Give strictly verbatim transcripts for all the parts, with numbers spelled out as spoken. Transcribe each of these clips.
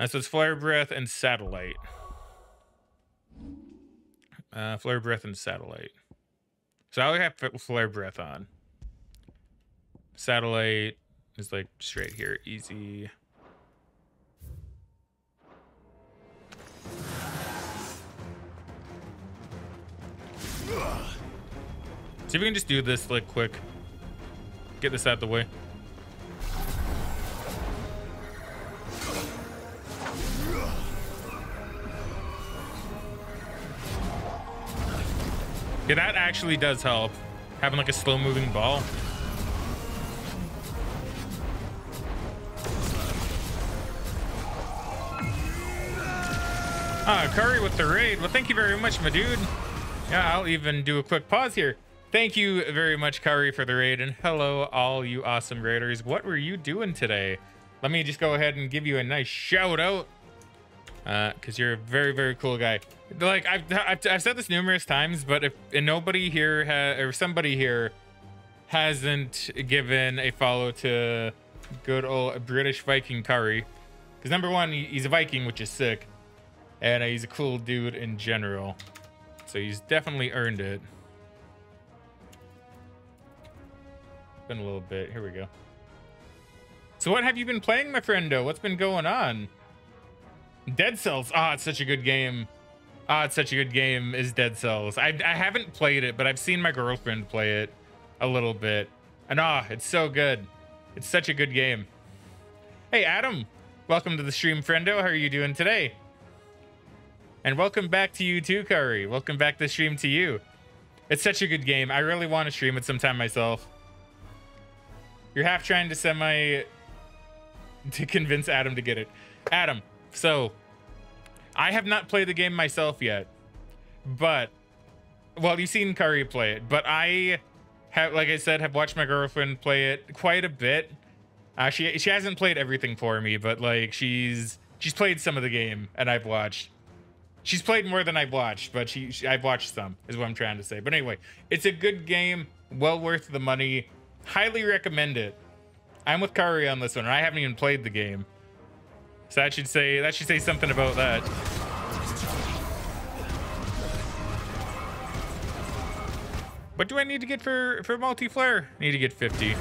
Uh, so it's Flare Breath and Satellite. Uh, Flare Breath and Satellite. So I would have Flare Breath on. Satellite is like straight here. Easy. See if we can just do this like quick. Get this out of the way. Yeah, that actually does help. Having like a slow moving ball. Ah, Curry with the raid. Well, thank you very much, my dude. Yeah, I'll even do a quick pause here. Thank you very much, Curry, for the raid. And hello, all you awesome raiders. What were you doing today? Let me just go ahead and give you a nice shout out. Uh, because you're a very, very cool guy. Like, I've, I've, I've said this numerous times, but if and nobody here ha or somebody here hasn't given a follow to good old British Viking Curry. Because number one, he's a Viking, which is sick. And he's a cool dude in general. So he's definitely earned it. Been a little bit. Here we go. So what have you been playing, my friendo? What's been going on? Dead Cells. Ah, oh, it's such a good game. Ah, oh, it's such a good game is Dead Cells. I, I haven't played it, but I've seen my girlfriend play it a little bit. And ah, oh, it's so good. It's such a good game. Hey, Adam. Welcome to the stream, friendo. How are you doing today? And welcome back to you too, Curry. Welcome back to the stream to you. It's such a good game. I really want to stream it sometime myself. You're half trying to semi to convince Adam to get it. Adam, so I have not played the game myself yet, but well, you've seen Curry play it, but I have, like I said, have watched my girlfriend play it quite a bit. Uh, she, she hasn't played everything for me, but like she's, she's played some of the game and I've watched. She's played more than I've watched, but she, she I've watched some is what I'm trying to say. But anyway, it's a good game. Well worth the money. Highly recommend it. I'm with Curry on this one. I haven't even played the game. So that should say that should say something about that. What do I need to get for, for multi-flare? I need to get fifty.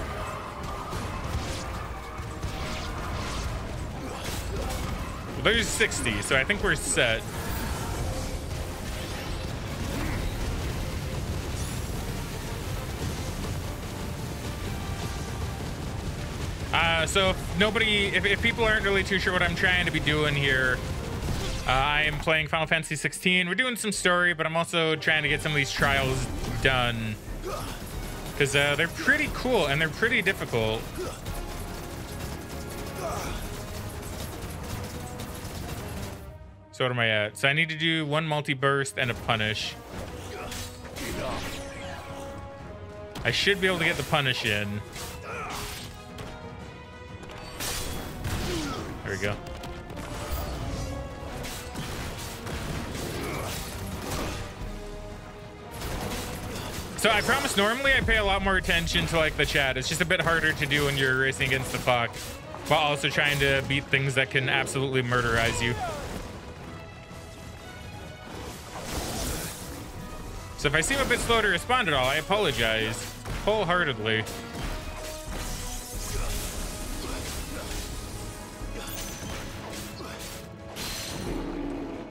Well, there's sixty, so I think we're set. Uh, so if nobody, if, if people aren't really too sure what I'm trying to be doing here, uh, I am playing Final Fantasy sixteen. We're doing some story, but I'm also trying to get some of these trials done because uh, they're pretty cool and they're pretty difficult. So what am I at? So I need to do one multi-burst and a punish. I should be able to get the punish in. There we go. So I promise normally I pay a lot more attention to like the chat. It's just a bit harder to do when you're racing against the clock while also trying to beat things that can absolutely murderize you. So if I seem a bit slow to respond at all, I apologize wholeheartedly.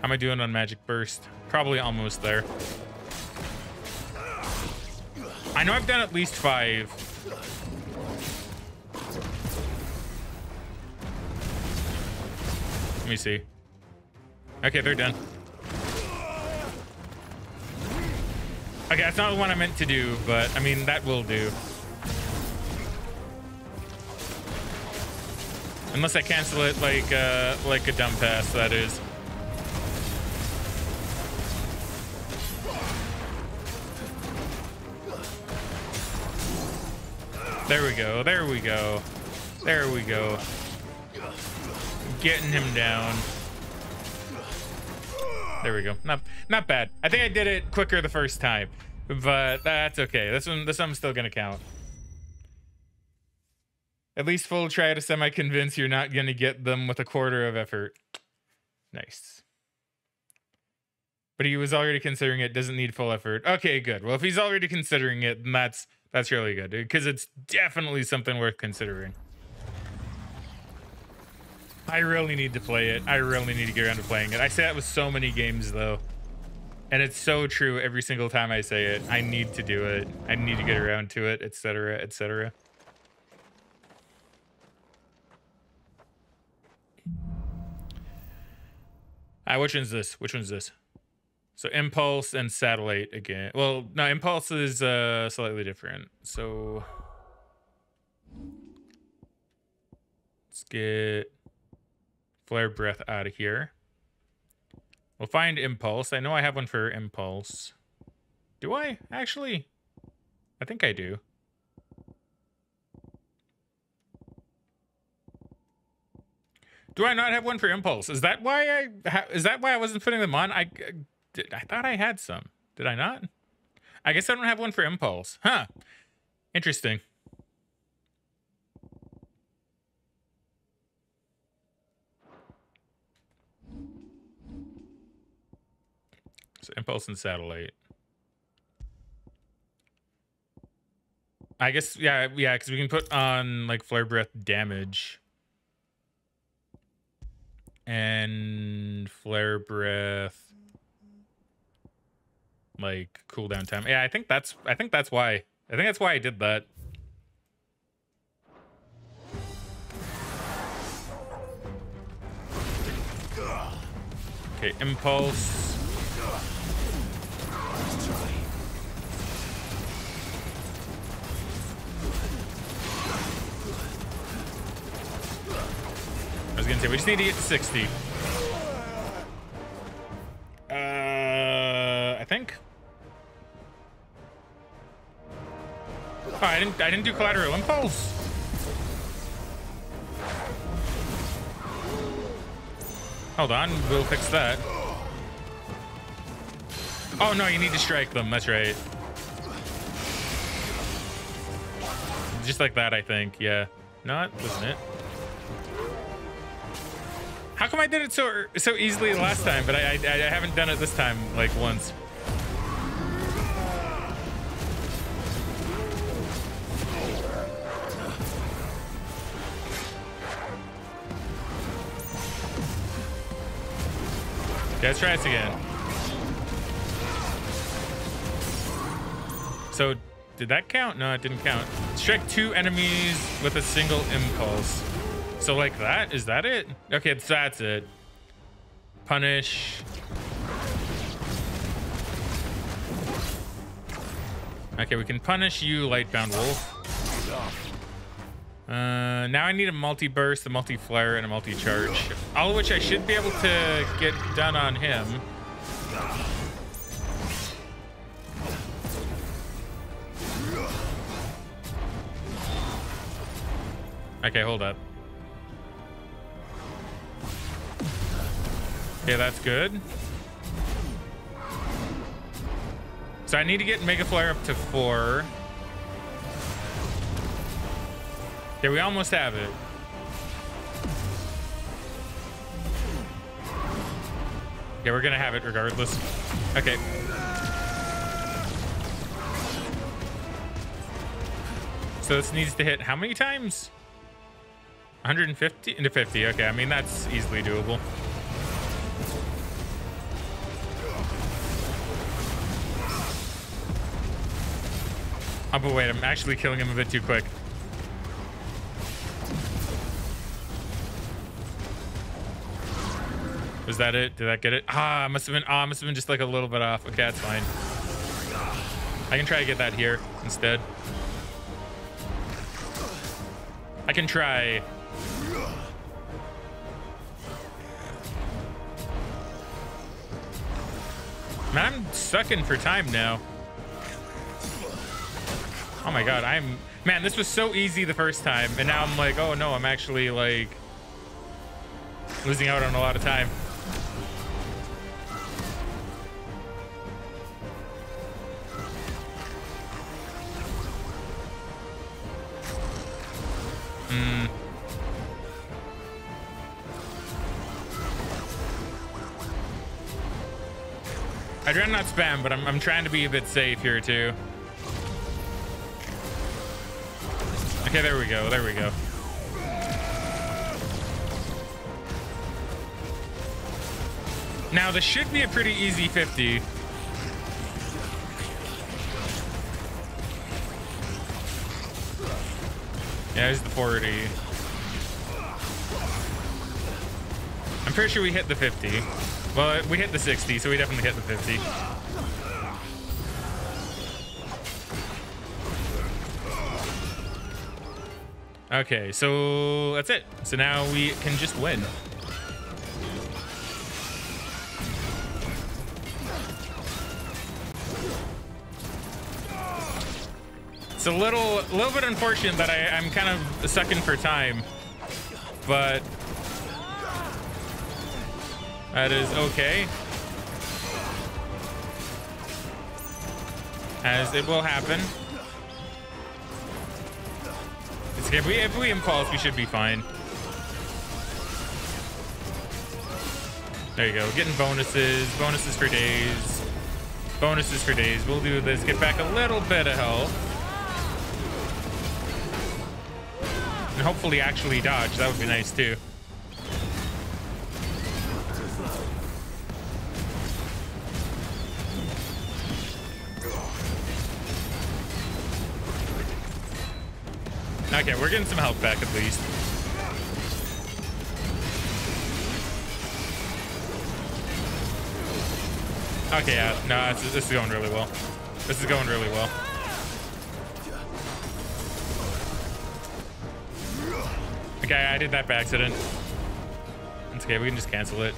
How am I doing on Magic Burst? Probably almost there. I know I've done at least five. Let me see. Okay, they're done. Okay, that's not the one I meant to do, but I mean, that will do. Unless I cancel it like, uh, like a dumb pass, that is. There we go, there we go, there we go. Getting him down. There we go, not not bad. I think I did it quicker the first time, but that's okay. This one, this one's still gonna count. At least full try to semi-convince you're not gonna get them with a quarter of effort. Nice. But he was already considering it, doesn't need full effort. Okay, good. Well, if he's already considering it, then that's, that's really good, because it's definitely something worth considering. I really need to play it. I really need to get around to playing it. I say that with so many games, though. And it's so true every single time I say it. I need to do it. I need to get around to it, et cetera, et cetera. Uh, which one's this? Which one's this? So Impulse and Satellite again. Well, no, Impulse is uh, slightly different. So let's get Flare Breath out of here. We'll find Impulse. I know I have one for Impulse. Do I? Actually, I think I do. Do I not have one for Impulse? Is that why I is that why I wasn't putting them on? I did, I thought I had some. Did I not? I guess I don't have one for Impulse. Huh. Interesting. Impulse and Satellite. I guess, yeah, yeah, because we can put on, like, Flare Breath damage. And Flare Breath, like, cooldown time. Yeah, I think that's, I think that's why. I think that's why I did that. Okay, Impulse. I was gonna say, we just need to get to sixty. Uh, I think. Oh, I didn't. I didn't do collateral impulse. Hold on, we'll fix that. Oh no, you need to strike them. That's right. Just like that, I think. Yeah. Not, wasn't it? How come I did it so so easily last time, but I, I I haven't done it this time like once? Okay, let's try this again. So did that count? No, it didn't count. Strike two enemies with a single impulse. So like that? Is that it? Okay, that's it. Punish. Okay, we can punish you, Lightbound Wolf. Uh, now I need a multi-burst, a multi-flare, and a multi-charge. All of which I should be able to get done on him. Okay, hold up. Okay, that's good. So I need to get Mega Flare up to four. Okay, we almost have it. Okay, we're gonna have it regardless. Okay. So this needs to hit how many times? one hundred fifty into fifty. Okay, I mean, that's easily doable. Oh, but wait, I'm actually killing him a bit too quick. Was that it? Did that get it? Ah, I must have been, ah, I must have been just like a little bit off. Okay, that's fine. I can try to get that here instead. I can try. Man, I'm sucking for time now. Oh my god, I'm... Man, this was so easy the first time, and now I'm like, oh no, I'm actually, like, losing out on a lot of time. Mm. I try not spam, but I'm, I'm trying to be a bit safe here too. Okay, there we go, there we go. Now this should be a pretty easy fifty. Yeah, there's the forty. I'm pretty sure we hit the fifty. Well, we hit the sixty, so we definitely hit the fifty. Okay, so that's it. So now we can just win. It's a little, little bit unfortunate that I, I'm kind of sucking for time, but that is okay, as it will happen. It's okay. If we, if we impulse, we should be fine. There you go. Getting bonuses, bonuses for days, bonuses for days. We'll do this. Get back a little bit of health. And hopefully actually dodge. That would be nice too. Okay, we're getting some health back at least. Okay, yeah, no, this is, this is going really well. This is going really well. Okay, I did that by accident. It's okay, we can just cancel it.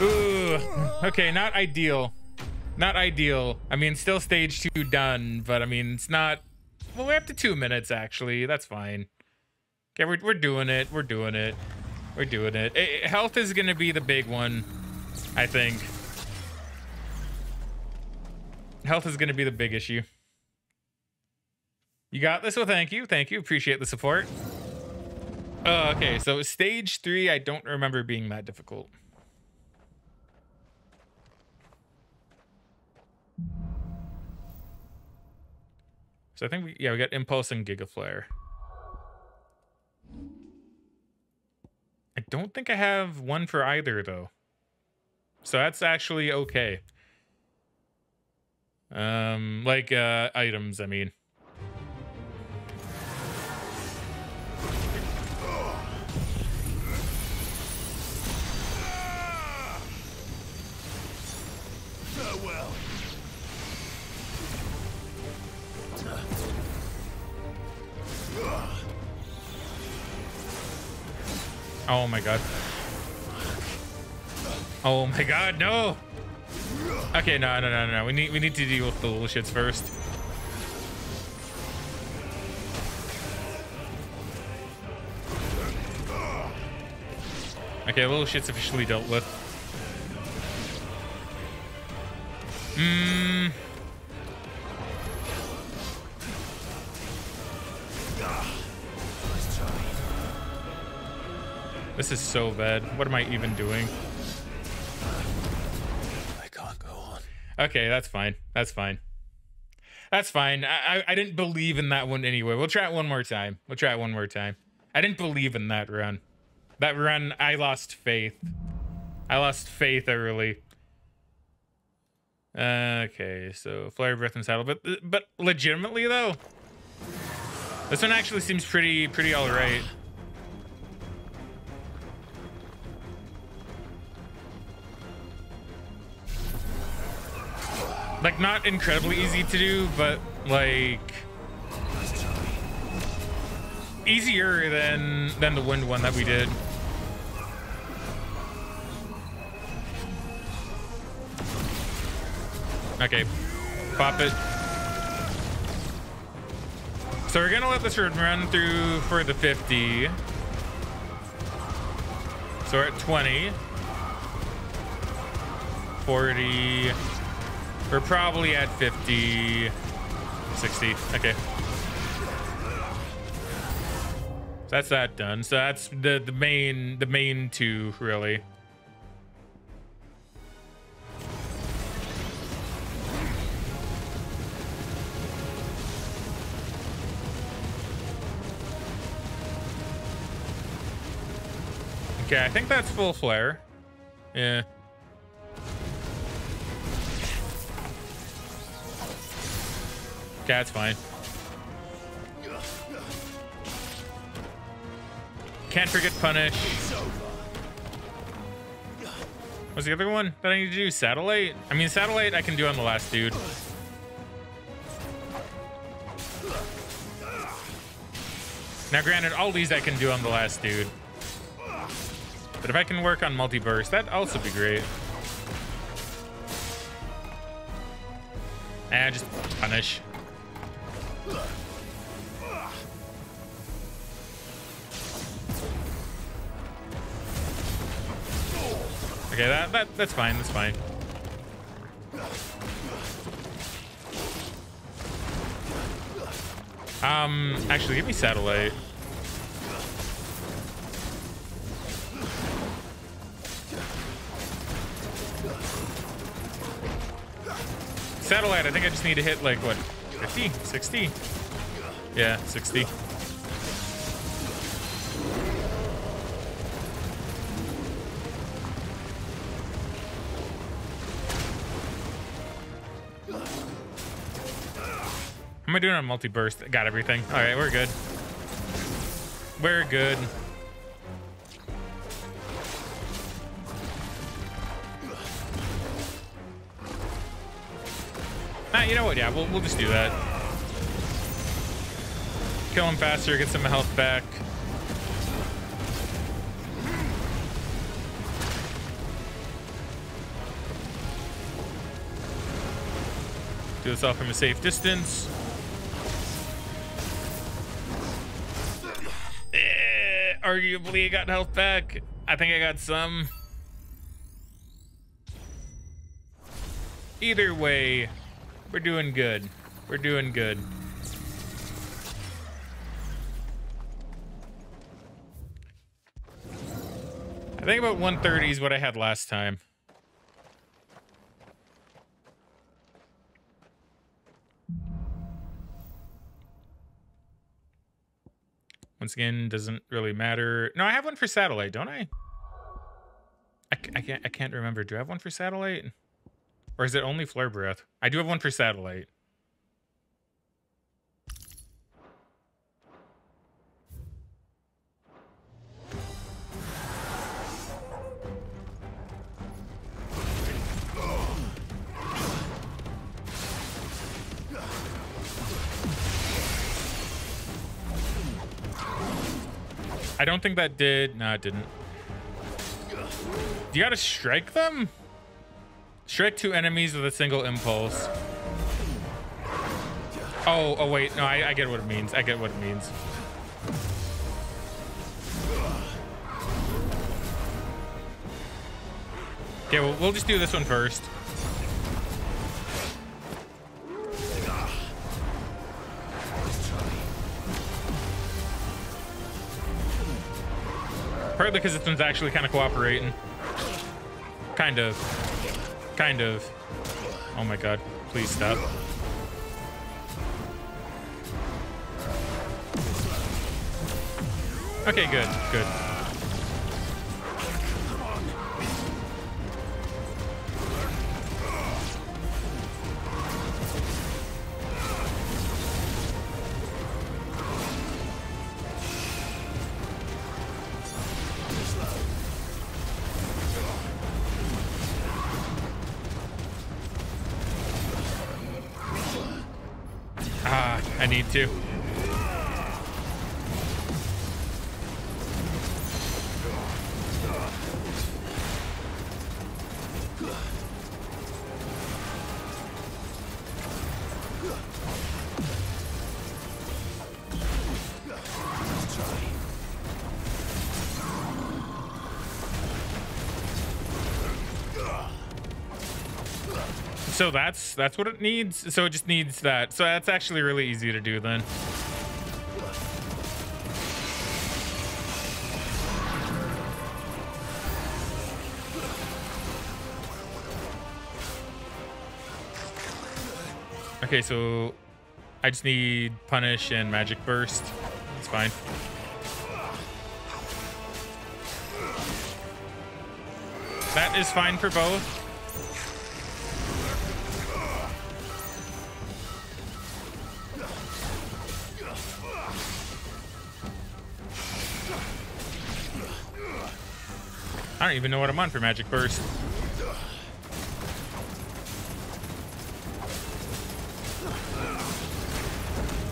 Ooh, okay, not ideal. Not ideal. I mean, still stage two done, but I mean, it's not... Well, we're up to two minutes, actually. That's fine. Okay, we're, we're doing it. We're doing it. We're doing it. it health is going to be the big one, I think. Health is going to be the big issue. You got this? Well, thank you. Thank you. Appreciate the support. Uh, okay, so stage three, I don't remember being that difficult. So I think we, yeah, we got Impulse and Gigaflare. I don't think I have one for either, though. So that's actually okay. Um, like, uh, items, I mean. Oh my god. Oh my god, no! Okay, no, no, no, no. We need, we need to deal with the little shits first. Okay, little shit's officially dealt with. Mmm. This is so bad. What am I even doing? I can't go on. Okay, that's fine. That's fine. That's fine. I, I, I didn't believe in that one anyway. We'll try it one more time. We'll try it one more time. I didn't believe in that run. That run, I lost faith. I lost faith early. Okay, so Flare Breath and Saddle. But, but legitimately, though, this one actually seems pretty, pretty all right. Like, not incredibly easy to do, but, like, easier than than the wind one that we did. Okay, pop it. So we're going to let this run through for the fifty. So we're at twenty. forty. We're probably at fifty, sixty. Okay. So that's that done. So that's the the main the main two really. Okay, I think that's full flare. Yeah. Okay, that's fine. Can't forget punish. What's the other one that I need to do? Satellite? I mean, satellite I can do on the last dude. Now, granted, all these I can do on the last dude. But if I can work on multi-burst, that'd also be great. Ah, just punish. Okay, that, that that's fine, that's fine. Um, actually, give me satellite. Satellite, I think I just need to hit like what, fifty, sixty? Yeah, sixty. How am I doing on multi-burst? Got everything. All right, we're good. We're good. Ah, you know what? Yeah, we'll, we'll just do that. Kill him faster, get some health back. Do this all from a safe distance. Eh, arguably, I got health back. I think I got some. Either way, we're doing good. We're doing good. I think about one thirty is what I had last time. Once again, doesn't really matter. No, I have one for satellite, don't I? I, I can't. I can't remember. Do I have one for satellite? Or is it only flare breath? I do have one for satellite. I don't think that did. No, it didn't. You gotta strike them? Strike two enemies with a single impulse. Oh, oh wait, no, I, I get what it means. I get what it means. Okay, well, we'll just do this one first. Partly because this one's actually kind of cooperating. Kind of. Kind of. Oh my god, please stop. Okay, good, good. Too. So that's that's what it needs. So it just needs that. So that's actually really easy to do then. Okay, so I just need punish and magic burst. It's fine. That is fine for both. I don't even know what I'm on for magic burst.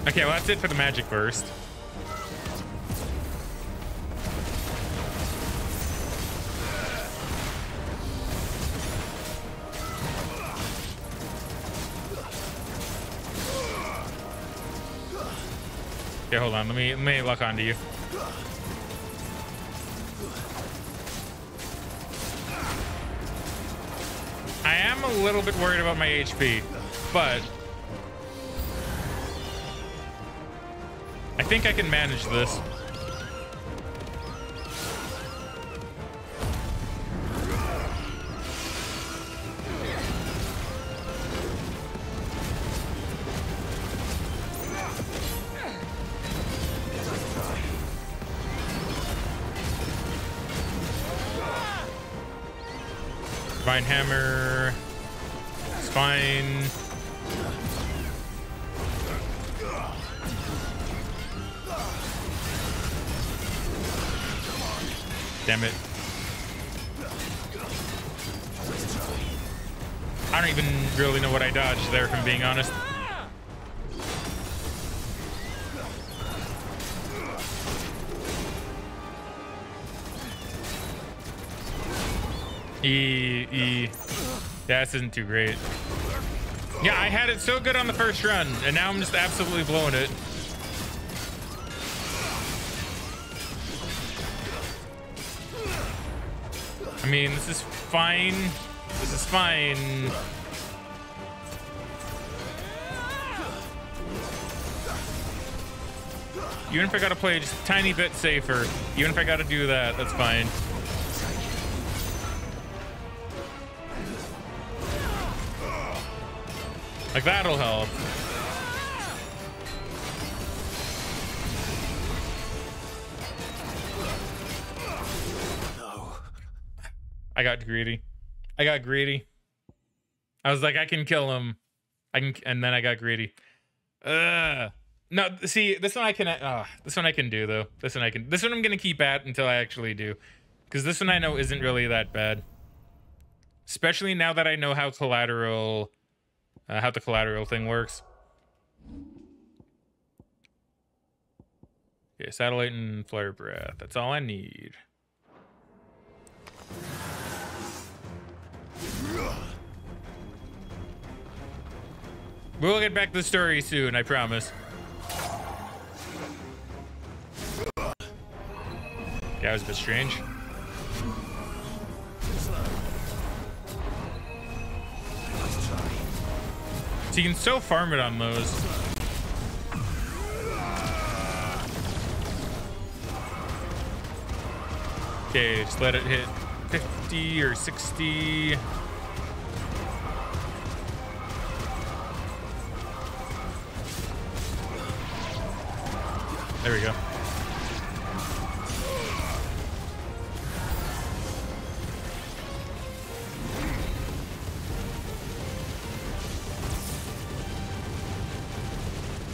Okay, well that's it for the magic burst. Okay, hold on. Let me let me lock onto you. I am a little bit worried about my H P, but I think I can manage this. Divine Hammer. Fine. Damn it. I don't even really know what I dodged there, if I'm being honest. E, E. Yeah, this isn't too great. Yeah, I had it so good on the first run, and now I'm just absolutely blowing it. I mean, this is fine. This is fine. Even if I gotta play just a tiny bit safer, even if I gotta do that, that's fine. Like, that'll help. No. I got greedy. I got greedy. I was like, I can kill him. I can, and then I got greedy. Ugh. No, see, this one I can. Uh, this one I can do though. This one I can. This one I'm gonna keep at until I actually do, because this one I know isn't really that bad. Especially now that I know how collateral. Uh, how the collateral thing works. Okay, satellite and flare breath. That's all I need. We'll get back to the story soon, I promise. Yeah, that was a bit strange. You can so farm it on those. Okay, just let it hit fifty or sixty. There we go.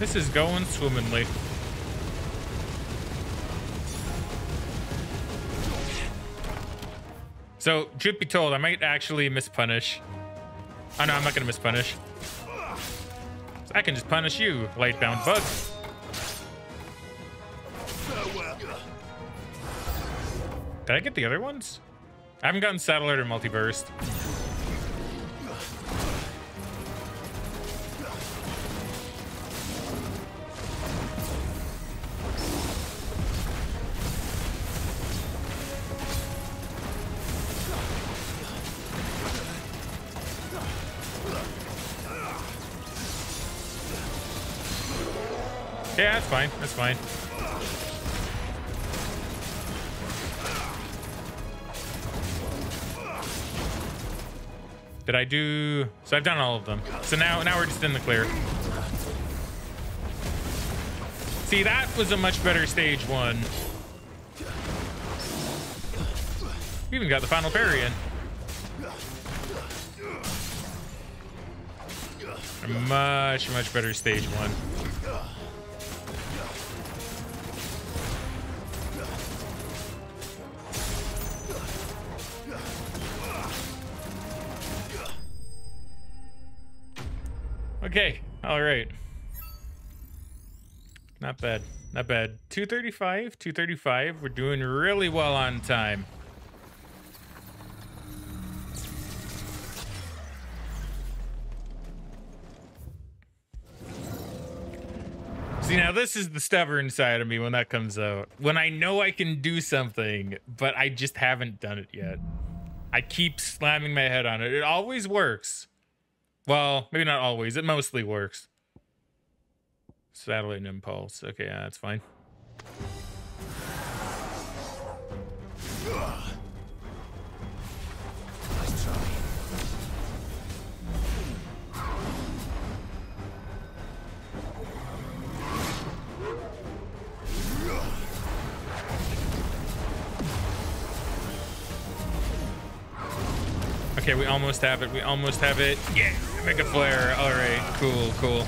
This is going swimmingly. So, truth be told, I might actually mispunish. Oh no, I'm not gonna mispunish. I can just punish you, lightbound bug. Did I get the other ones? I haven't gotten satellite or multiburst. Yeah, that's fine. That's fine. Did I do? So I've done all of them. So now, now we're just in the clear. See, that was a much better stage one. We even got the final parry in. A much, much better stage one. Okay, all right. Not bad, not bad. two thirty-five, two thirty-five, we're doing really well on time. See, now this is the stubborn side of me when that comes out. When I know I can do something, but I just haven't done it yet. I keep slamming my head on it. It always works. Well, maybe not always. It mostly works. Satellite and impulse. Okay, yeah, that's fine. Okay, we almost have it. We almost have it. Yeah, make a flare. All right, cool, cool.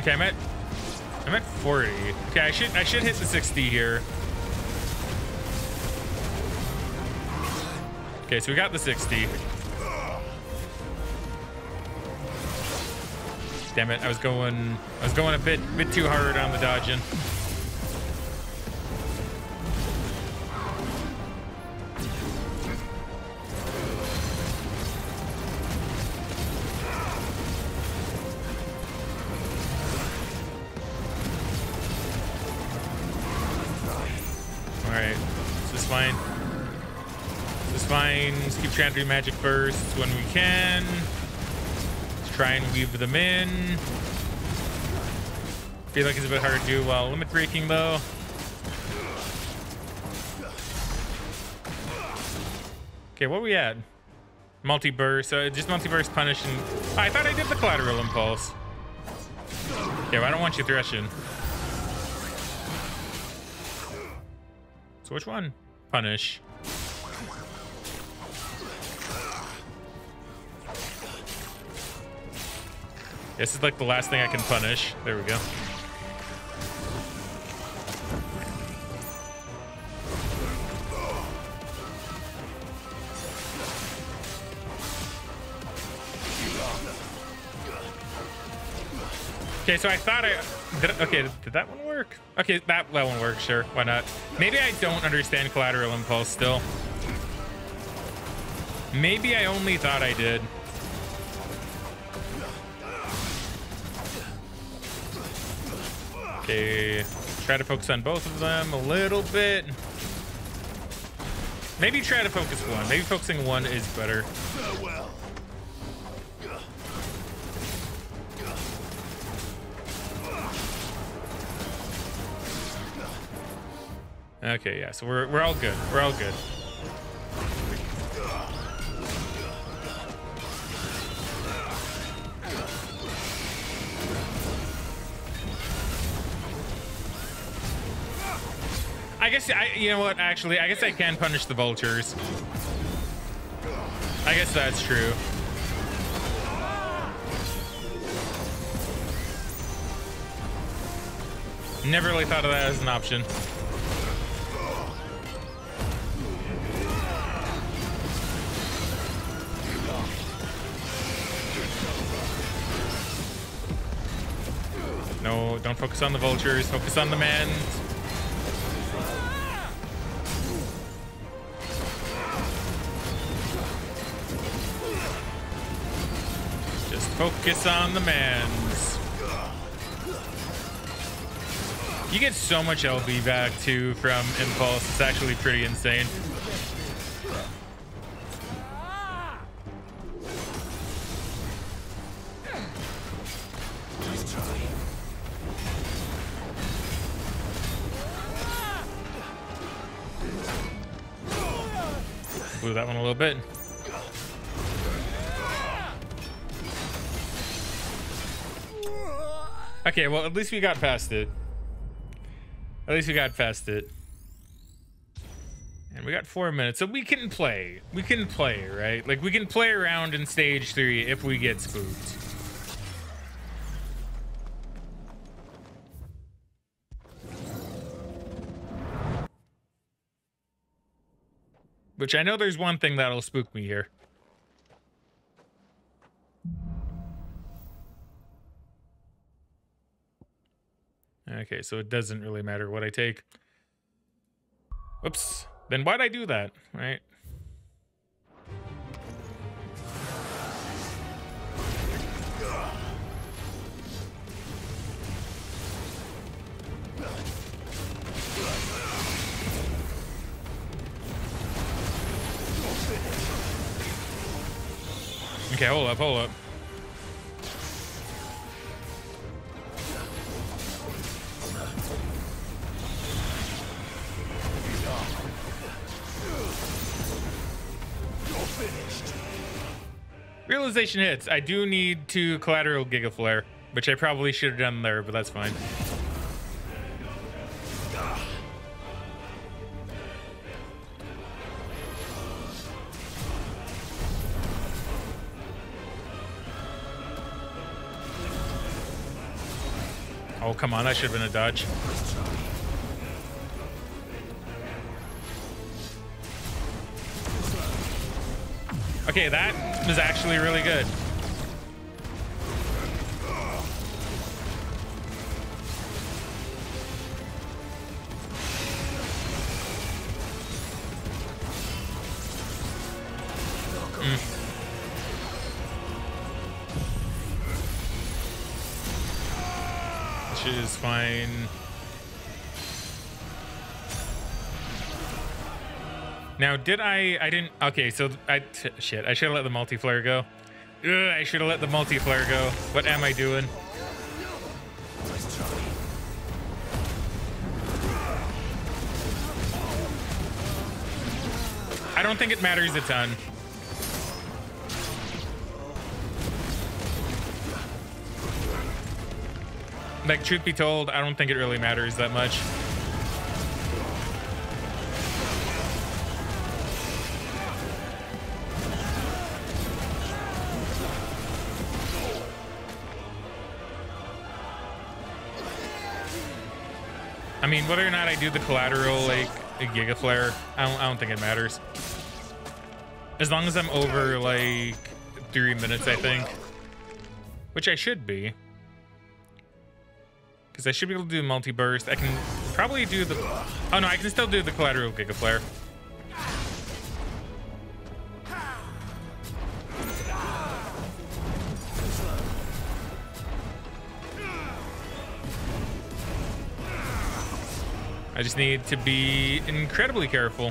Okay, I'm at I'm at forty. Okay, I should I should hit the sixty here. Okay, so we got the sixty. Damn it! I was going, I was going a bit, bit too hard on the dodging. All right, this is fine. This is fine. Let's keep trying to do magic bursts when we can. Try and weave them in. Feel like it's a bit hard to do while limit breaking though. Okay, what are we at? Multi-burst, so just multi-burst punish and... Oh, I thought I did the collateral impulse. Okay, well, I don't want you threshing. So which one? Punish. This is like the last thing I can punish. There we go. Okay, so I thought I... Did I okay, did that one work? Okay, that, that one worked, sure. Why not? Maybe I don't understand collateral impulse still. Maybe I only thought I did. Okay, try to focus on both of them a little bit. Maybe try to focus one. Maybe focusing one is better. Okay, yeah, so we're, we're all good. We're all good. I guess I, you know what, actually, I guess I can punish the vultures. I guess that's true. Never really thought of that as an option. No, don't focus on the vultures, focus on the men. Focus on the mans. You get so much L B back too from impulse. It's actually pretty insane. Blew that one a little bit. Okay, well, at least we got past it. At least we got past it. And we got four minutes, so we can play. We can play, right? Like, we can play around in stage three if we get spooked. Which I know there's one thing that'll spook me here. Okay, so it doesn't really matter what I take. Whoops. Then why'd I do that, right? Okay, hold up, hold up. Realization hits. I do need to collateral gigaflare, which I probably should have done there, but that's fine. Oh, come on. That should have been a dodge. Okay, that was actually really good. Mm. Which is fine. Now, did I... I didn't... Okay, so... I Shit, I should have let the multi-flare go. Ugh, I should have let the multi-flare go. What am I doing? I don't think it matters a ton. Like, truth be told, I don't think it really matters that much. I mean, whether or not I do the collateral, like, a gigaflare, I don't, I don't think it matters. As long as I'm over, like, three minutes, I think. Which I should be. Because I should be able to do multi-burst. I can probably do the... Oh, no, I can still do the collateral gigaflare. I just need to be incredibly careful.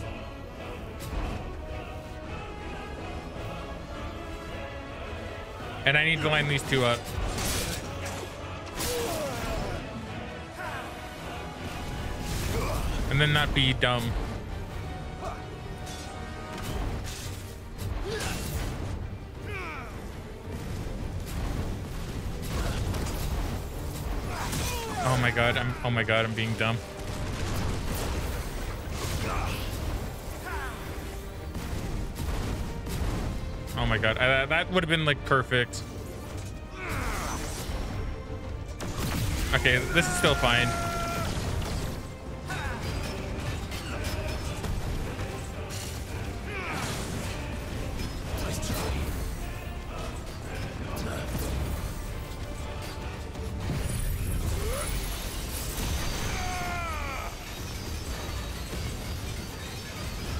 And I need to line these two up. And then not be dumb. Oh my God, I'm, oh my God, I'm being dumb. Oh my God, I, that would have been like perfect. Okay, this is still fine.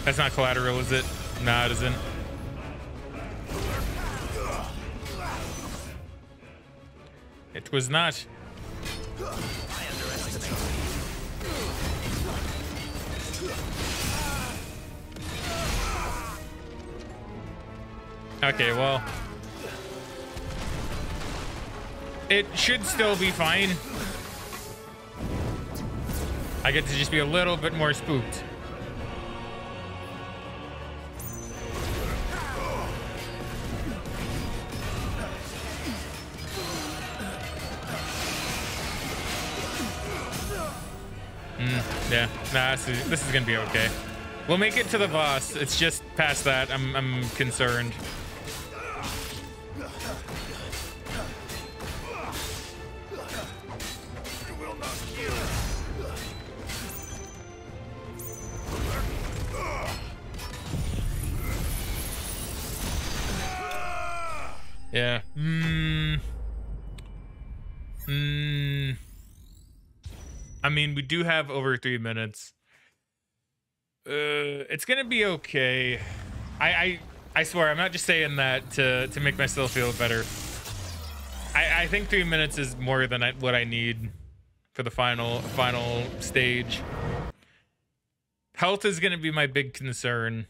That's not collateral, is it? No, it isn't. It was not. Okay, well. It should still be fine. I get to just be a little bit more spooked. Mm, yeah, nah, this is, this is gonna be okay. We'll make it to the boss. It's just past that. I'm, I'm concerned. Yeah. Mm. Mm. I mean, we do have over three minutes. Uh, it's gonna be okay. I, I I swear, I'm not just saying that to to make myself feel better. I I think three minutes is more than I, what I need for the final final stage. Health is gonna be my big concern.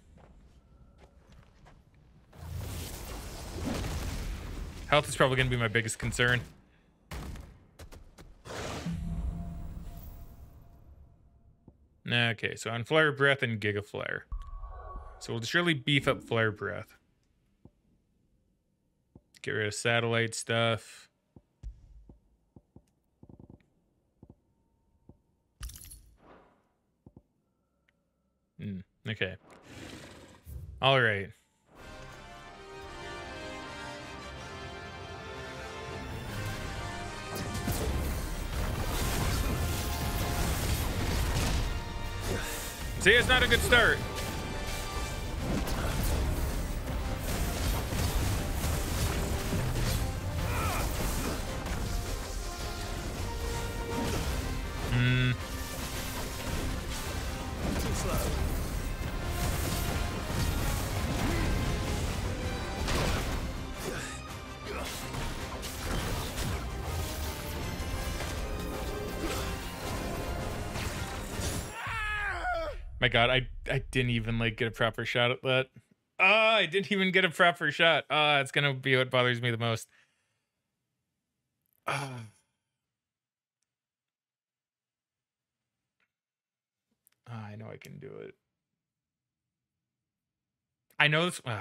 Health is probably going to be my biggest concern. Okay, so on Flare Breath and Giga Flare. So we'll surely beef up Flare Breath. Get rid of satellite stuff. Mm, okay. All right. See, it's not a good start. Mm. Too slow. My God, I, I didn't even like get a proper shot at that. Ah, oh, I didn't even get a proper shot. Ah, oh, it's gonna be what bothers me the most. Oh. Oh, I know I can do it. I know this. Uh.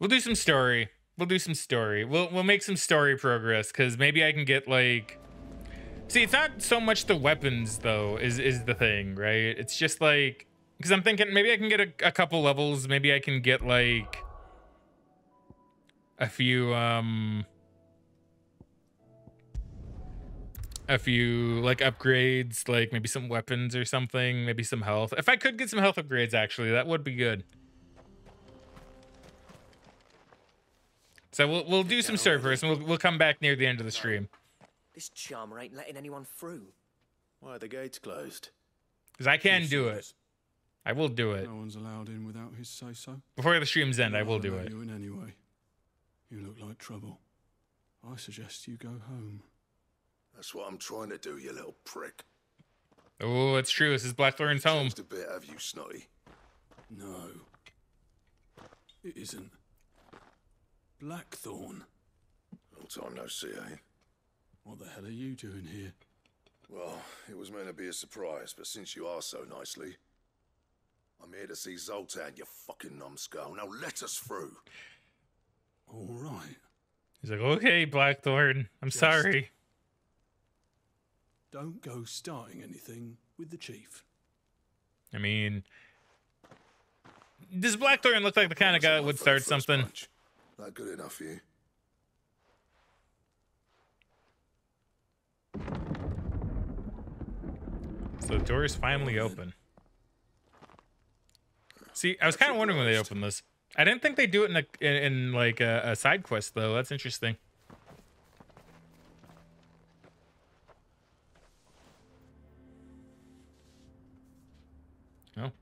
We'll do some story. We'll do some story. We'll we'll make some story progress because maybe I can get like. See, it's not so much the weapons, though, is, is the thing, right? It's just, like... Because I'm thinking maybe I can get a, a couple levels. Maybe I can get, like... A few, um... A few, like, upgrades. Like, maybe some weapons or something. Maybe some health. If I could get some health upgrades, actually, that would be good. So we'll, we'll do some servers, and we'll, we'll come back near the end of the stream. This charmer ain't letting anyone through. Why are the gates closed? Because I can do it. I will do it. No one's allowed in without his say-so. Before the streams end, I will do it. You in anyway. You look like trouble. I suggest you go home. That's what I'm trying to do, you little prick. Oh, it's true. This is Blackthorn's home. Just a bit, have you, Snotty? No, it isn't. Blackthorn. Long time no see, eh? What the hell are you doing here? Well, it was meant to be a surprise, but since you are so nicely, I'm here to see Zoltan, you fucking numbskull. Now let us through. All right. He's like, okay, Blackthorn, I'm Just sorry. Don't go starting anything with the chief. I mean, does Blackthorn look like the kind That's of guy that would start something? Punch. Not good enough for you. So the door is finally open. See, I was kind of wondering when they opened this. I didn't think they do it in, a, in, in like a, a side quest, though. That's interesting. Oh,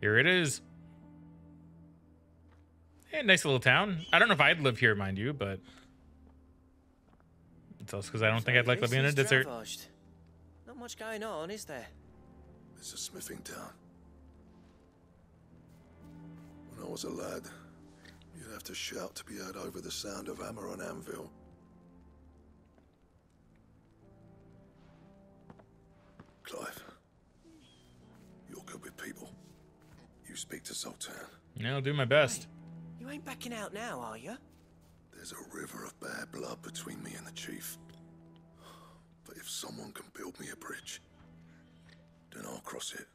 here it is. Hey, nice little town. I don't know if I'd live here, mind you, but... It's also because I don't so think I'd like living in a desert. Not much going on, is there? It's a smithing town. When I was a lad, you'd have to shout to be heard over the sound of hammer on anvil. Clive, you're good with people. You speak to Zoltan. Yeah, I'll do my best. Hey, you ain't backing out now, are you? There's a river of bad blood between me and the chief. But if someone can build me a bridge, then I'll cross it.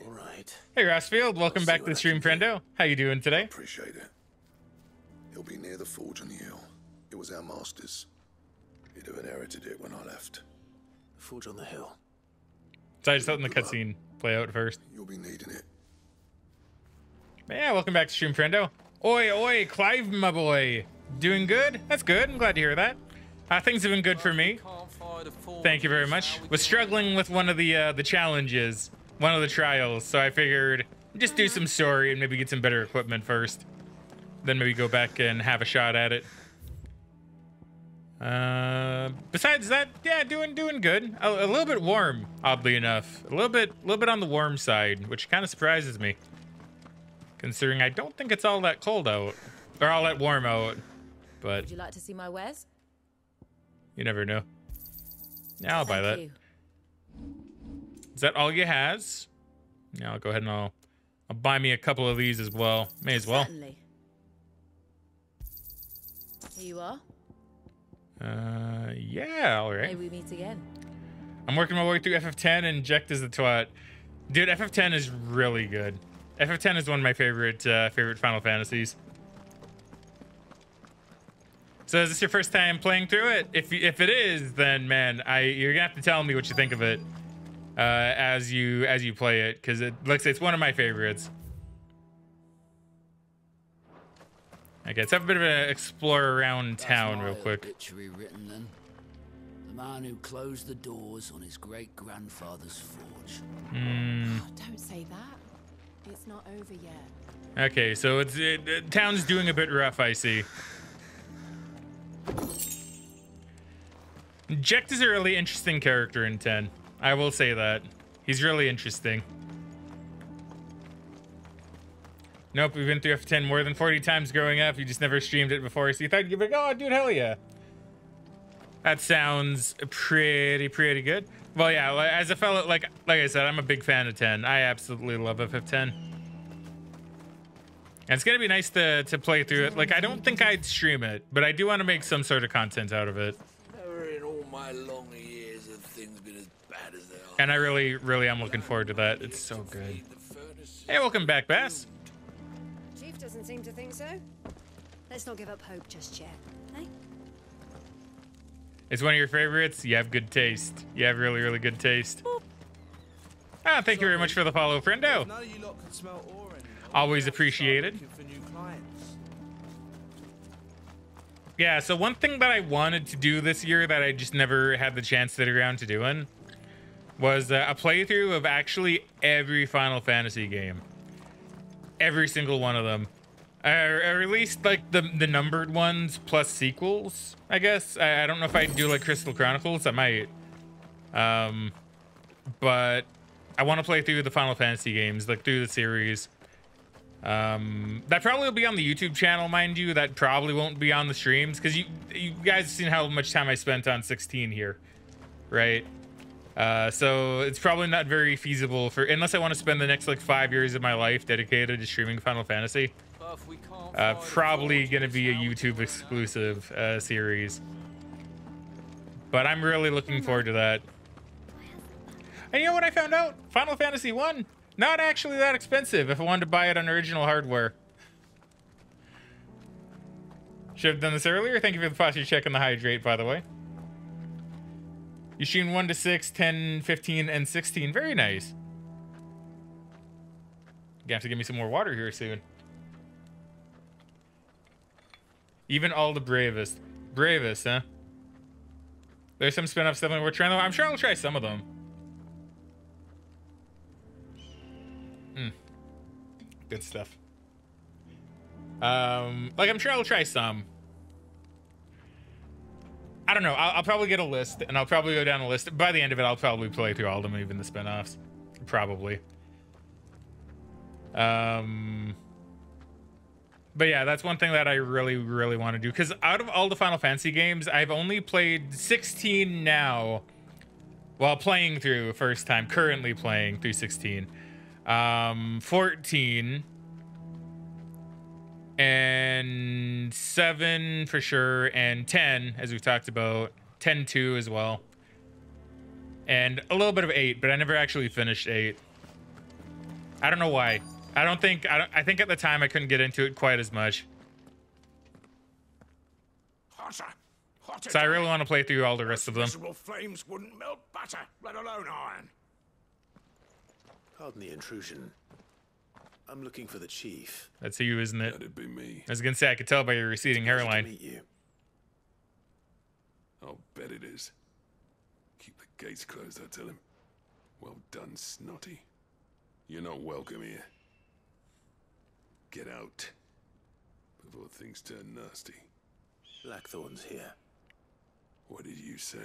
All right. Hey, Rossfield, welcome back to the stream, friendo. How you doing today? Appreciate it. He'll be near the forge on the hill. It was our master's. He'd have inherited it when I left. The forge on the hill. So I just let the cutscene play out first. You'll be needing it. Yeah, welcome back to stream, friendo. Oi, oi, Clive, my boy. Doing good? That's good. I'm glad to hear that. Uh, things have been good for me. Thank you very much. Was struggling with one of the uh, the challenges, one of the trials, so I figured just do some story and maybe get some better equipment first, then maybe go back and have a shot at it. Uh, besides that, yeah, doing doing good. A, a little bit warm, oddly enough. A little bit, a little bit on the warm side, which kind of surprises me, considering I don't think it's all that cold out or all that warm out. But would you like to see my wares? You never know. Yeah, I'll buy that. Thank you. Is that all you has? Yeah, I'll go ahead and I'll, I'll buy me a couple of these as well. May as well. Certainly. Here you are. Uh, yeah, all right. May we meet again. I'm working my way through F F ten and Jekt is the twat. Dude, F F ten is really good. F F ten is one of my favorite uh, favorite Final Fantasies. So is this your first time playing through it? If if it is, then man, I you're gonna have to tell me what you think of it uh, as you as you play it, because it looks it's one of my favorites. Okay, let's have a bit of an explore around town real quick. Obituary written then. The man who closed the doors on his great grandfather's forge. Mm. Oh, don't say that. It's not over yet. Okay, so it's it, it, town's doing a bit rough, I see. Jekt is a really interesting character in ten. I will say that. He's really interesting. Nope, we've been through F ten more than forty times growing up. You just never streamed it before, so you thought you'd be like, oh, dude, hell yeah. That sounds pretty, pretty good. Well, yeah, as a fellow, like like I said, I'm a big fan of ten. I absolutely love F F ten. And it's going to be nice to, to play through it. Like, I don't think I'd stream it, but I do want to make some sort of content out of it. My long years of things been as bad as they are. And I really, really am looking forward to that. It's so good. Hey, welcome back, Bass. Chief doesn't seem to think so. Let's not give up hope just yet, eh? It's one of your favorites. You have good taste. You have really, really good taste. Ah, thank you very much for the follow, friendo. Always appreciated. Yeah, so one thing that I wanted to do this year that I just never had the chance to get around to doing was uh, a playthrough of actually every Final Fantasy game. Every single one of them. Uh, or at least like the, the numbered ones plus sequels, I guess. I, I don't know if I'd do like Crystal Chronicles. I might. Um, but I want to play through the Final Fantasy games, like through the series. Um, that probably will be on the YouTube channel, mind you. That probably won't be on the streams because you you guys have seen how much time I spent on sixteen here, right? Uh, so it's probably not very feasible for, unless I want to spend the next like five years of my life dedicated to streaming Final Fantasy. Uh, probably gonna be a YouTube exclusive uh, series, but I'm really looking forward to that. And you know what I found out? Final Fantasy one. Not actually that expensive if I wanted to buy it on original hardware. Should have done this earlier. Thank you for the posture check and the hydrate, by the way. You streamed one to six, ten, fifteen, and sixteen. Very nice. You're gonna have to give me some more water here soon. Even all the bravest. Bravest, huh? There's some spin-offs definitely worth trying. I'm sure I'll try some of them. Mm. Good stuff. Um, like I'm sure I'll try some. I don't know. I'll, I'll probably get a list, and I'll probably go down a list. By the end of it, I'll probably play through all of them, even the spinoffs, probably. Um, but yeah, that's one thing that I really, really want to do. Because out of all the Final Fantasy games, I've only played sixteen now, while playing through first time. Currently playing through sixteen. Um, fourteen and seven for sure, and ten, as we've talked about, ten two as well. and a little bit of eight, but I never actually finished eight. I don't know why. I don't think I, don't, I think at the time I couldn't get into it quite as much. Hotter, hotter so I really want to play through all the rest of them. Flames wouldn't melt butter, let alone iron. Pardon the intrusion. I'm looking for the chief. That's you, isn't it? That'd be me. I was gonna say I could tell by your receding hairline. To meet you. I'll bet it is. Keep the gates closed, I tell him. Well done, Snotty. You're not welcome here. Get out before things turn nasty. Blackthorn's here. What did you say?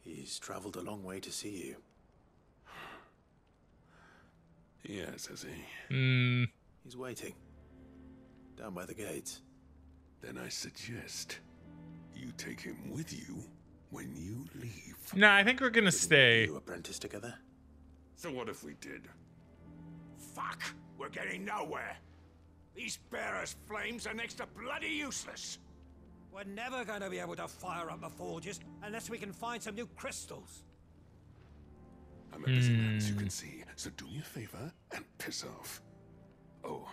He's traveled a long way to see you. Yes, has he? Mm. He's waiting. Down by the gate. Then I suggest you take him with you when you leave. No, I think we're gonna Didn't stay. You apprentice together? So what if we did? Fuck! We're getting nowhere. These bearers' flames are next to bloody useless. We're never gonna be able to fire up the forges unless we can find some new crystals. I'm a busy man, as you can see, so do me a favor and piss off. Oh,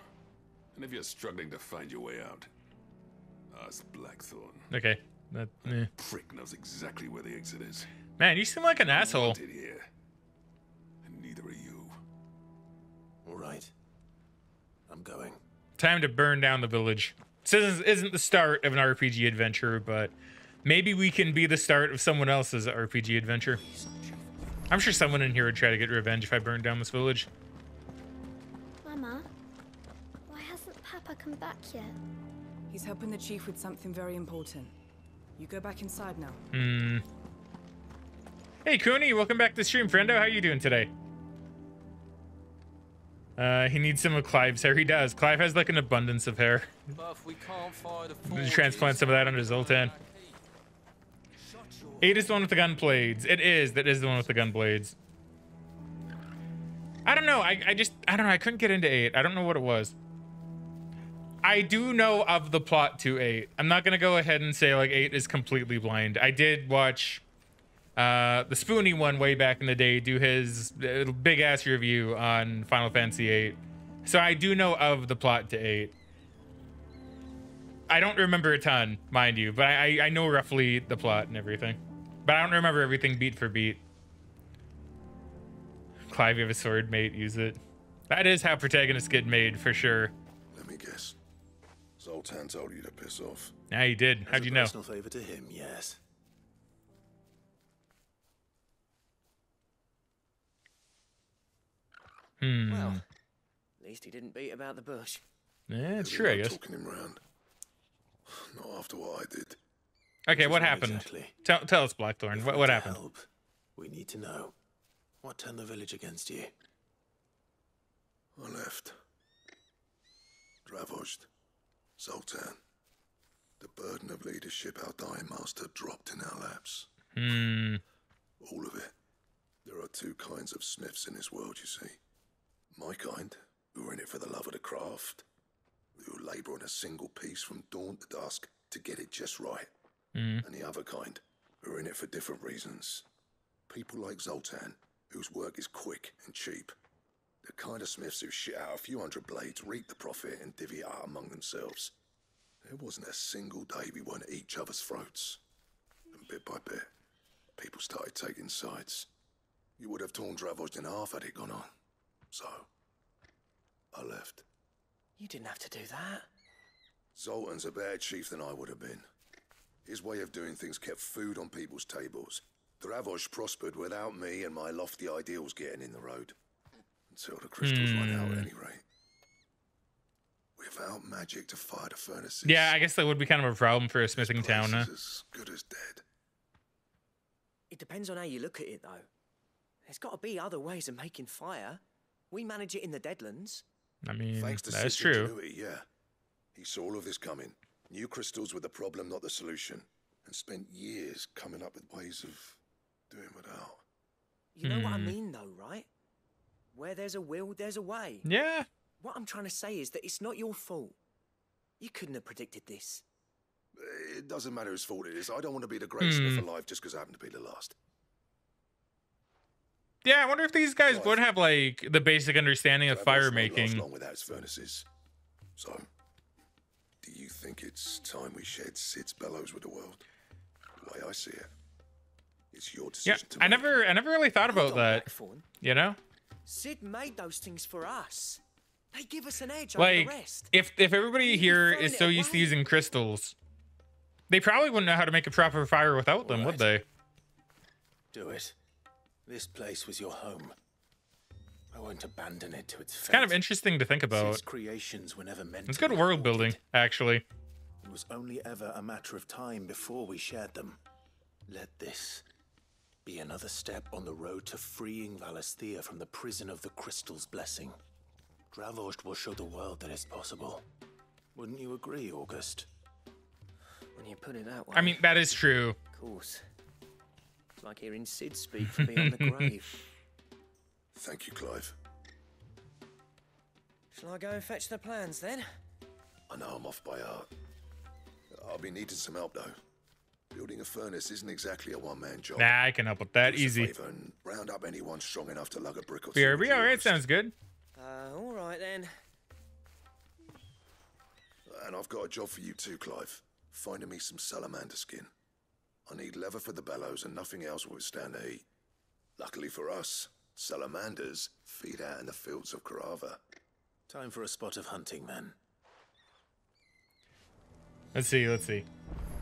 and if you're struggling to find your way out, ask Blackthorn. Okay. That, eh. that prick knows exactly where the exit is. Man, you seem like an I'm asshole. Here. And neither are you. All right. I'm going. Time to burn down the village. This isn't the start of an R P G adventure, but maybe we can be the start of someone else's R P G adventure. I'm sure someone in here would try to get revenge if I burned down this village. Mama, why hasn't Papa come back yet? He's helping the chief with something very important. You go back inside now. Hmm. Hey, Cooney, welcome back to the stream, friendo. How are you doing today? Uh, he needs some of Clive's hair. He does. Clive has like an abundance of hair. But we can't fire the forges, transplant some of that onto Zoltan. Eight is the one with the gun blades. It is. That is the one with the gun blades. I don't know. I, I just, I don't know. I couldn't get into eight. I don't know what it was. I do know of the plot to eight. I'm not going to go ahead and say like eight is completely blind. I did watch uh, the Spoony one way back in the day do his big ass review on Final Fantasy eight. So I do know of the plot to eight. I don't remember a ton, mind you, but I, I know roughly the plot and everything. But I don't remember everything beat for beat. Clive, you have a sword, mate. Use it. That is how protagonists get made, for sure. Let me guess. Zoltan told you to piss off. Yeah, he did. How'd you know? Personal favor to him, yes. Hmm. Well, at least he didn't beat about the bush. Yeah, it's true, I guess. Talking him round. Not after what I did. Okay, what happened? Exactly. Tell, tell us, Blackthorn. What, what happened? Help, we need to know. What turned the village against you? I left. Ravaged. Zoltan. The burden of leadership our dying master dropped in our laps. Hmm. All of it. There are two kinds of sniffs in this world, you see. My kind, who are in it for the love of the craft. Who labour on a single piece from dawn to dusk to get it just right. Mm. And the other kind, who are in it for different reasons. People like Zoltan, whose work is quick and cheap. The kind of smiths who shit out a few hundred blades, reap the profit, and divvy it out among themselves. There wasn't a single day we weren't at each other's throats. And bit by bit, people started taking sides. You would have torn Dravos in half had it gone on. So, I left. You didn't have to do that. Zoltan's a better chief than I would have been. His way of doing things kept food on people's tables. Dravosh prospered without me and my lofty ideals getting in the road. Until the crystals mm. run out at any rate. Without magic to fire the furnaces. Yeah, I guess that would be kind of a problem for a smithing town, huh? As good as dead. It depends on how you look at it, though. There's got to be other ways of making fire. We manage it in the Deadlands. I mean, that's true. Yeah, he saw all of this coming. New crystals were the problem, not the solution, and spent years coming up with ways of doing without. You know hmm. what I mean, though, right? Where there's a will, there's a way. Yeah. What I'm trying to say is that it's not your fault. You couldn't have predicted this. It doesn't matter whose fault it is. I don't want to be the greatest hmm. smith alive just because I happen to be the last. Yeah, I wonder if these guys would have like the basic understanding of fire making. Long without furnaces. So, do you think it's time we shared Sid's bellows with the world? The way I see it, it's your decision. Yeah, I never, I never really thought about that. You know, Sid made those things for us. They give us an edge over the rest. If if everybody here is so used to using crystals, they probably wouldn't know how to make a proper fire without them, would they? Do it. This place was your home. I won't abandon it to its fate. It's kind of interesting to think about. Its creations were never meant. It's good world building, actually. It was only ever a matter of time before we shared them. Let this be another step on the road to freeing Valisthea from the prison of the Crystal's blessing. Dravoshd will show the world that it's possible. Wouldn't you agree, August? When you put it that way. I mean, that is true. Of course. Like hearing Sid speak for me on the grave. Thank you, Clive. Shall I go and fetch the plans then? I know I'm off by heart. I'll be needing some help though. Building a furnace isn't exactly a one-man job. Nah, I can help with that. Easy. Round up anyone strong enough to lug a brick or two. B R B, all right, sounds good. Uh, all right then. And I've got a job for you too, Clive. Finding me some salamander skin. I need leather for the bellows and nothing else will withstand the heat. Luckily for us, salamanders feed out in the fields of Carava. Time for a spot of hunting, man. Let's see, let's see.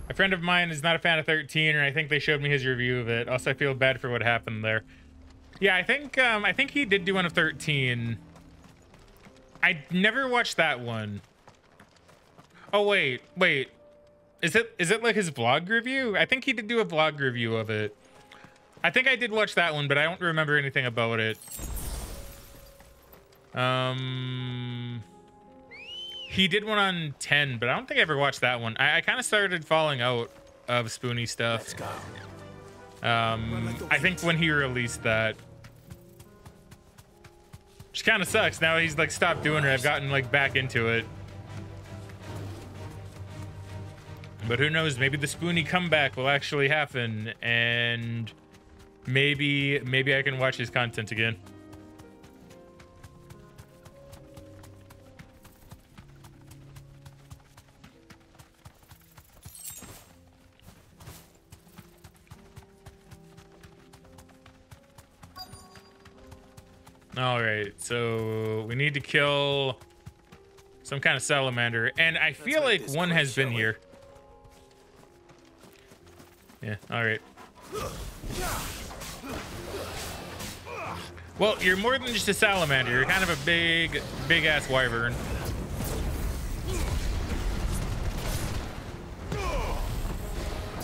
A friend of mine is not a fan of thirteen, and I think they showed me his review of it. Also, I feel bad for what happened there. Yeah, I think um, I think he did do one of thirteen. I never watched that one. Oh, wait, wait. Is it is it like his blog review? I think he did do a blog review of it. I think I did watch that one, but I don't remember anything about it. Um, he did one on ten, but I don't think I ever watched that one. I, I kind of started falling out of Spoonie stuff. Let's go. Um, I think when he released that, which kind of sucks. Now he's like stopped doing it. I've gotten like back into it. But who knows, maybe the Spoonie comeback will actually happen, and maybe maybe I can watch his content again. All right, so we need to kill some kind of salamander, and I feel like one has been here. Yeah, all right. Well, you're more than just a salamander. You're kind of a big, big ass wyvern.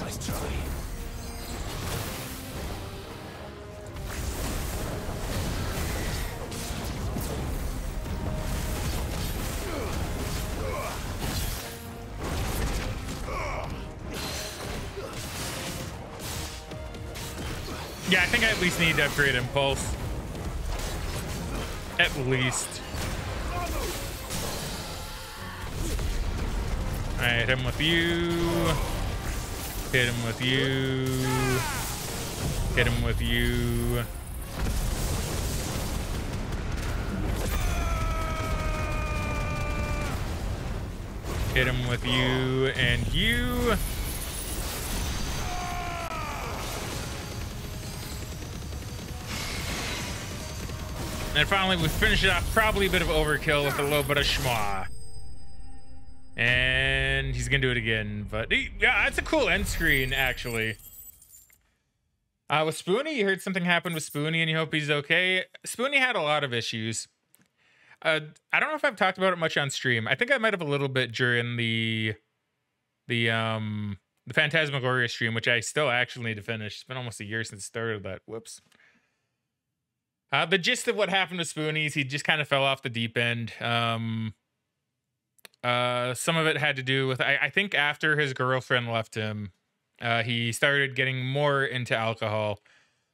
Nice try. Yeah, I think I at least need to upgrade Impulse. At least. Alright, hit him with you. Hit him with you. Hit him with you. Hit him with you and you. And finally, we finish it off. Probably a bit of overkill with a little bit of schma. And he's going to do it again. But he, yeah, that's a cool end screen, actually. Uh, with Spoonie, you heard something happened with Spoonie and you hope he's okay. Spoonie had a lot of issues. Uh, I don't know if I've talked about it much on stream. I think I might have a little bit during the the um, the Phantasmagoria stream, which I still actually need to finish. It's been almost a year since I started that. Whoops. Uh, the gist of what happened to Spoonie is he just kind of fell off the deep end. Um, uh, some of it had to do with, I, I think after his girlfriend left him, uh, he started getting more into alcohol,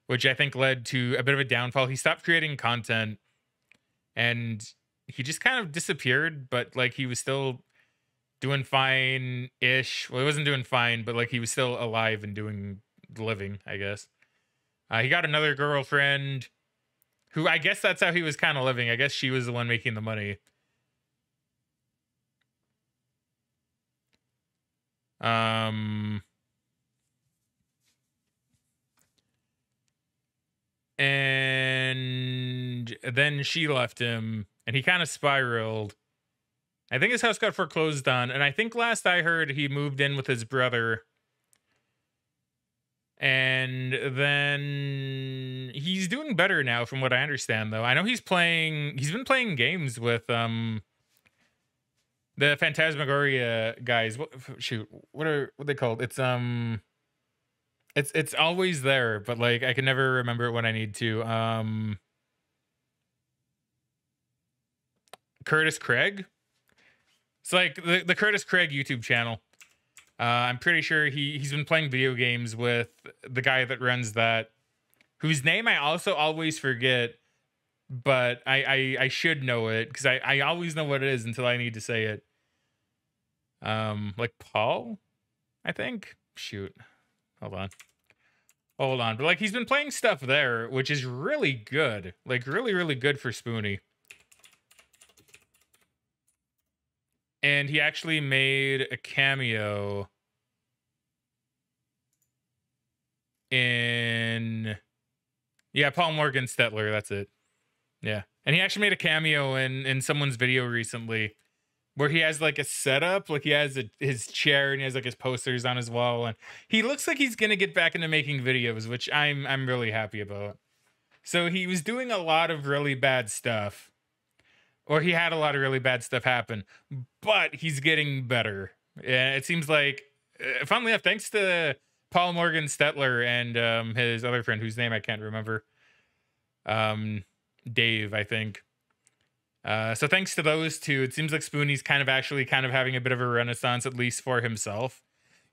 which I think led to a bit of a downfall. He stopped creating content and he just kind of disappeared, but like he was still doing fine-ish. Well, he wasn't doing fine, but like he was still alive and doing living, I guess. Uh, he got another girlfriend. who I guess that's how he was kind of living. I guess she was the one making the money. Um, and then she left him and he kind of spiraled. I think his house got foreclosed on. And I think last I heard he moved in with his brother. And then he's doing better now from what I understand, though. I know he's playing, he's been playing games with, um, the Phantasmagoria guys. What, shoot, what are what are they called? It's um, it's it's always there, but like I can never remember it when I need to. Um, Curtis Craig. It's like the the Curtis Craig YouTube channel. Uh, I'm pretty sure he he's been playing video games with the guy that runs that, whose name I also always forget. But I, I, I should know it because I, I always know what it is until I need to say it. Um, like Paul, I think. Shoot. Hold on. Hold on. But like he's been playing stuff there, which is really good. Like really, really good for Spoonie. And he actually made a cameo in... Yeah, Paul Morgan Stettler. That's it. Yeah, and he actually made a cameo in in someone's video recently, where he has like a setup, like he has a, his chair and he has like his posters on his wall, and he looks like he's gonna get back into making videos, which I'm I'm really happy about. So he was doing a lot of really bad stuff, or he had a lot of really bad stuff happen, but he's getting better. Yeah, it seems like, uh, funnily enough, thanks to Paul Morgan Stettler and um, his other friend whose name I can't remember. Um. Dave, I think. Uh, so thanks to those two, it seems like Spoonie's kind of actually kind of having a bit of a renaissance, at least for himself.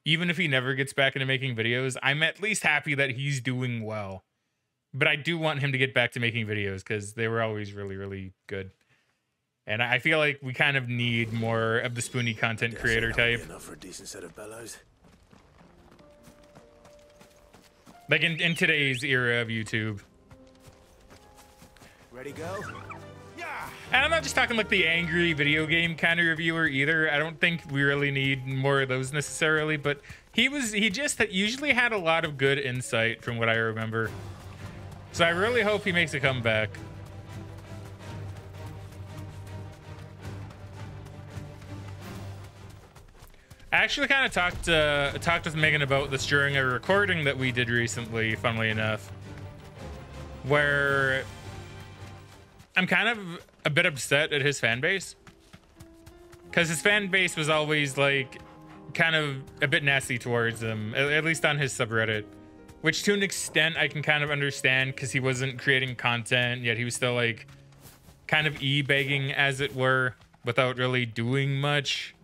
Even if he never gets back into making videos, I'm at least happy that he's doing well. But I do want him to get back to making videos because they were always really, really good. And I feel like we kind of need more of the Spoonie content creator type. Enough for a decent set of bellows. Like in, in today's era of YouTube. Ready, go? Yeah. And I'm not just talking like the angry video game kind of reviewer either. I don't think we really need more of those necessarily, but he was he just usually had a lot of good insight from what I remember. So I really hope he makes a comeback. I actually kind of talked uh, talked with Megan about this during a recording that we did recently, funnily enough, where I'm kind of a bit upset at his fan base because his fan base was always like kind of a bit nasty towards him, at least on his subreddit, which to an extent I can kind of understand because he wasn't creating content yet. He was still like kind of e-begging, as it were, without really doing much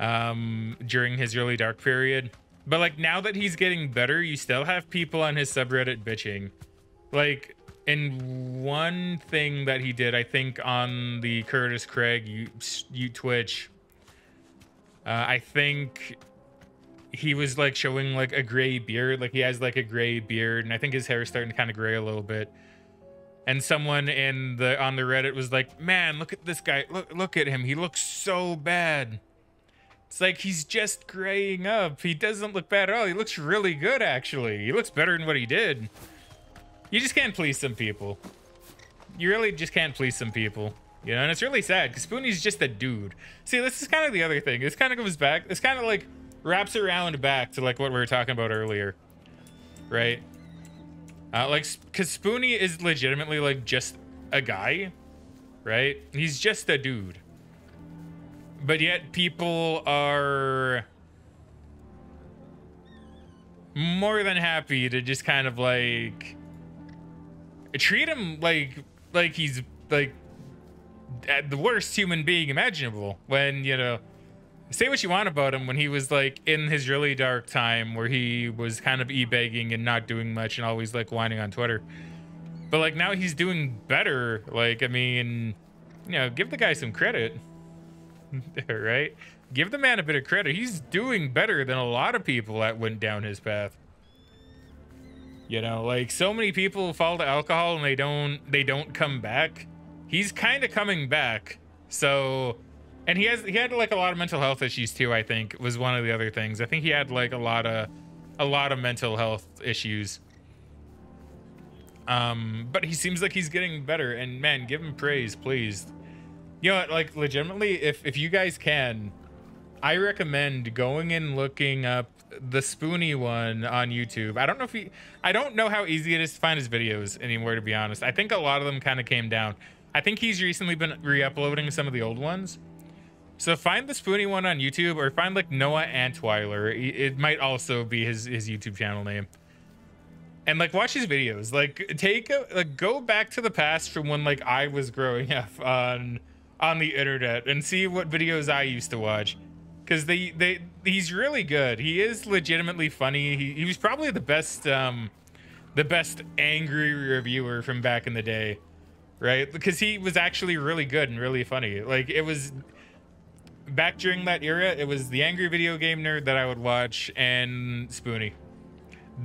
um, during his really dark period. But like now that he's getting better, you still have people on his subreddit bitching. Like, and one thing that he did, I think, on the Curtis Craig you, you Twitch, uh, I think he was like showing like a gray beard, like he has like a gray beard, and I think his hair is starting to kind of gray a little bit. And someone in the on the Reddit was like, "Man, look at this guy! Look, look at him! He looks so bad." It's like he's just graying up. He doesn't look bad at all. He looks really good, actually. He looks better than what he did. You just can't please some people. You really just can't please some people. You know, and it's really sad because Spoonie's just a dude. See, this is kind of the other thing. This kind of goes back. This kind of like wraps around back to like what we were talking about earlier. Right? Uh, like, because Spoonie is legitimately like just a guy. Right? He's just a dude. But yet people are more than happy to just kind of like treat him like like he's like the worst human being imaginable, when, you know, say what you want about him, when he was like in his really dark time where he was kind of e-begging and not doing much and always like whining on Twitter. But like now he's doing better. Like, I mean, you know, give the guy some credit. Right? Give the man a bit of credit. He's doing better than a lot of people that went down his path. You know, like, so many people fall to alcohol and they don't they don't come back. He's kind of coming back. So, and he has he had like a lot of mental health issues too, I think, was one of the other things. I think he had like a lot of a lot of mental health issues. Um, but he seems like he's getting better, and man, give him praise, please. You know, like, legitimately, if if you guys can, I recommend going and looking up the Spoony one on YouTube. I don't know if he, I don't know how easy it is to find his videos anymore, to be honest. I think a lot of them kind of came down. I think he's recently been re-uploading some of the old ones. So find the Spoony one on YouTube, or find like Noah Antwiler. It might also be his his YouTube channel name. And like, watch his videos. Like, take a, like, go back to the past from when like I was growing up on on the internet and see what videos I used to watch. Because they, they, he's really good. He is legitimately funny. He, he was probably the best, um, the best angry reviewer from back in the day, right? Because he was actually really good and really funny. Like, it was back during that era, it was the Angry Video Game Nerd that I would watch and Spoony.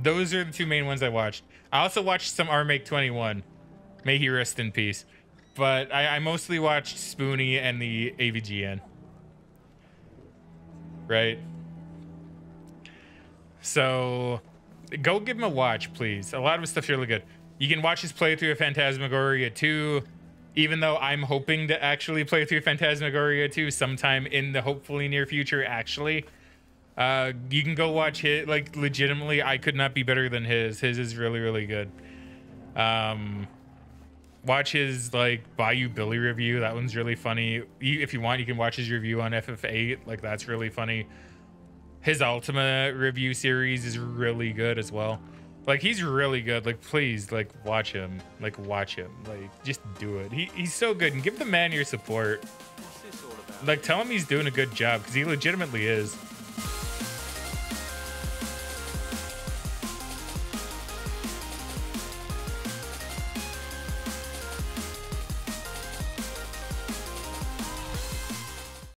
Those are the two main ones I watched. I also watched some R Make twenty-one. May he rest in peace. But I, I mostly watched Spoony and the A V G N. Right, so go give him a watch, please. A lot of his stuff's really good. You can watch his playthrough of Phantasmagoria two, even though I'm hoping to actually play through Phantasmagoria two sometime in the hopefully near future. Actually, uh you can go watch it. Like, legitimately, I could not be better than his. His is really, really good. Um watch his like Bayou Billy review. That one's really funny. If you want, you can watch his review on F F eight. Like, that's really funny. His Ultima review series is really good as well. Like, he's really good. Like, please, like, watch him. Like, watch him. Like, just do it. He, he's so good. And give the man your support. Like, tell him he's doing a good job, because he legitimately is.